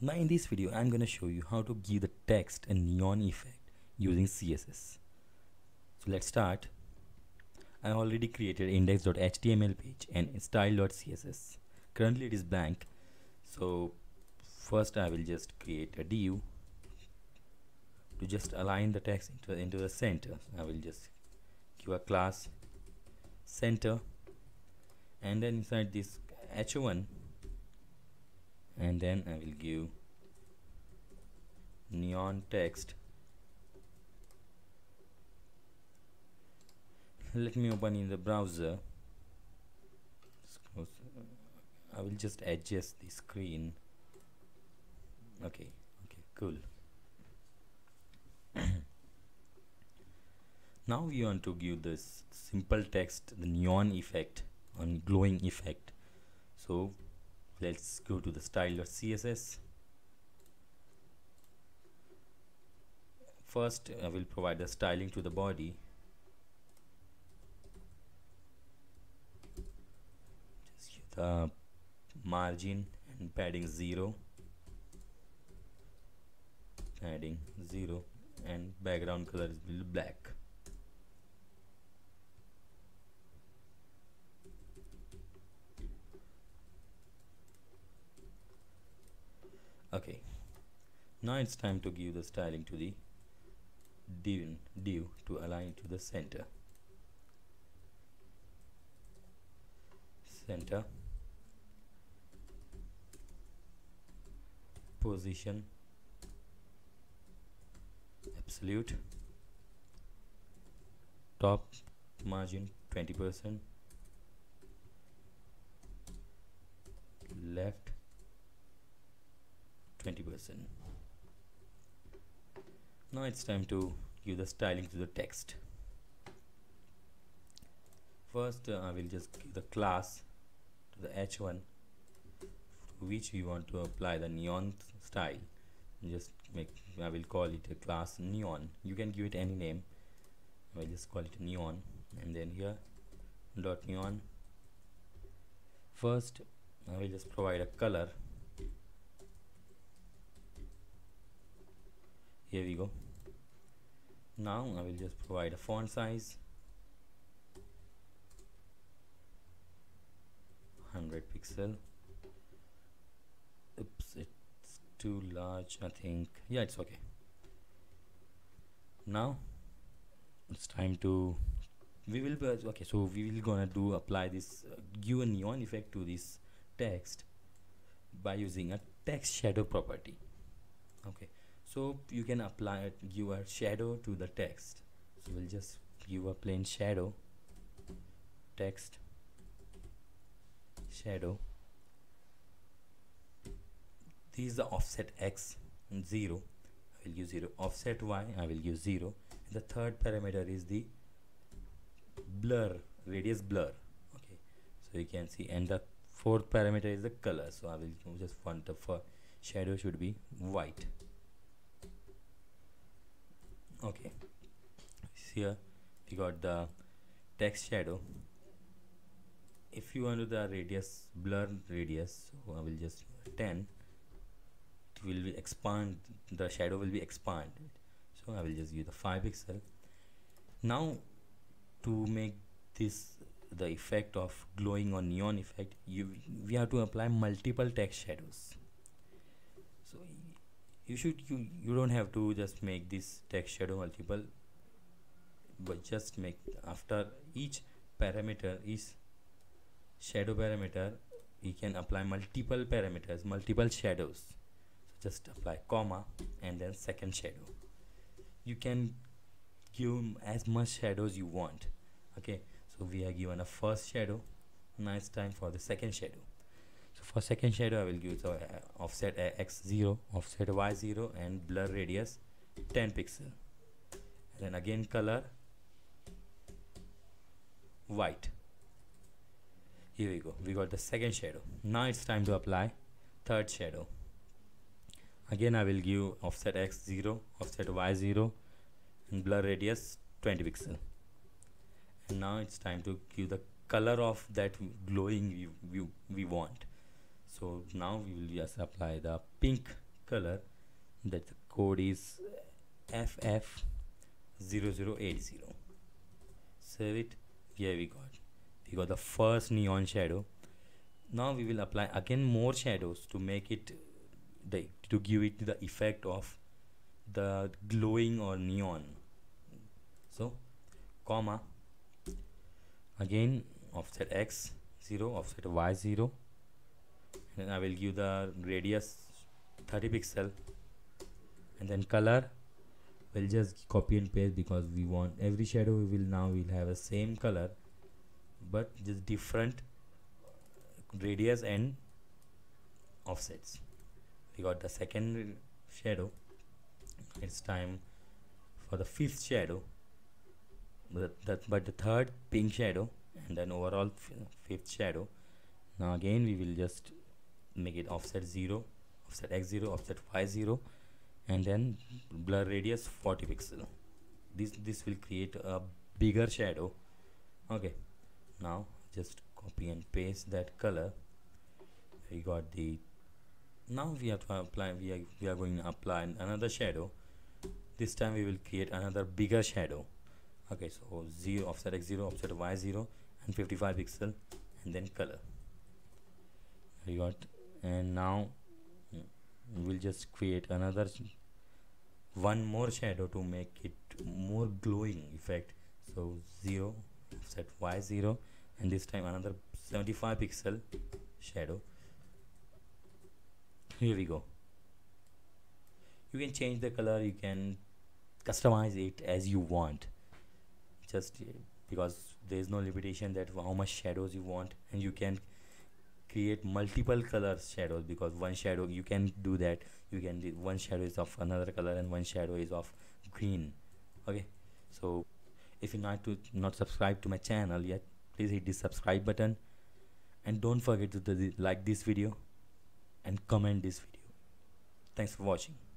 Now in this video I'm going to show you how to give the text a neon effect using CSS. So let's start. I already created index.html page and style.css. Currently it is blank, so first I will just create a div to just align the text into the center. I will just give a class center, and then inside this h1, and then I will give neon text. Let me open in the browser. I will just adjust the screen. Okay, cool. Now we want to give this simple text the neon effect on glowing effect. So let's go to the style.css. First I will provide the styling to the body. Just give the margin and padding 0, and background color is black. Okay, now it's time to give the styling to the div to align to the center, position, absolute, top margin 20%, left 20%. Now it's time to give the styling to the text. First I will just give the class to the h1 to which we want to apply the neon style. I will call it a class neon. You can give it any name. I will just call it neon, and then here dot neon. First I will just provide a color. Here we go. Now I will just provide a font size 100 pixel. Oops, it's too large, I think. Yeah, it's okay. Now it's time to apply this give a neon effect to this text by using a text shadow property. Okay, so you can apply it, give a shadow to the text. So we'll just give a plain shadow, text shadow. This is the offset x and 0, I will use 0. Offset y, I will use 0. The third parameter is the blur, radius blur. Okay, so you can see, and the fourth parameter is the color. So I will just want the shadow should be white. Okay, here we got the text shadow. If you want to the radius, blur radius, so I will just 10. It will be expand, the shadow will be expanded. So I will just give the 5 pixel. Now to make this the effect of glowing or neon effect, we have to apply multiple text shadows. So you don't have to just make this text shadow multiple, but just make after each parameter, each shadow parameter, we can apply multiple parameters, multiple shadows. So just apply comma and then second shadow. You can give as much shadows you want. Okay, so we are given a first shadow. Now it's time for the second shadow. So for second shadow I will give the offset x0, offset y0, and blur radius 10 pixel, and then again color white. Here we go, we got the second shadow. Now it's time to apply third shadow. Again I will give offset x0, offset y0, and blur radius 20 pixel. And now it's time to give the color of that glowing we want. So now we will just apply the pink color, that the code is FF0080. Save it. Here we got the first neon shadow. Now we will apply again more shadows to make it to give it the effect of the glowing or neon. So comma, again offset x0, offset y0, and I will give the radius 30 pixel, and then color we'll just copy and paste, because we want every shadow we'll have a same color but just different radius and offsets. We got the second shadow. It's time for the fifth shadow, but the third pink shadow, and then overall fifth shadow. Now again we will just make it offset 0, offset x0, offset y0, and then blur radius 40 pixel. This will create a bigger shadow. Okay, now just copy and paste that color. We got the, now we have to apply, we are going to apply another shadow. This time we will create another bigger shadow. Okay, so 0, offset x0, offset y0, and 55 pixel, and then color we got. And now we'll just create another one more shadow to make it more glowing effect. So 0, offset y0, and this time another 75 pixel shadow. Here we go. You can change the color, you can customize it as you want, just because there is no limitation that how much shadows you want, and you can create multiple color shadows, because one shadow you can do that, you can do one shadow is of another color and one shadow is of green. Okay, so if you not subscribe to my channel yet, please hit the subscribe button, and don't forget to like this video and comment this video. Thanks for watching.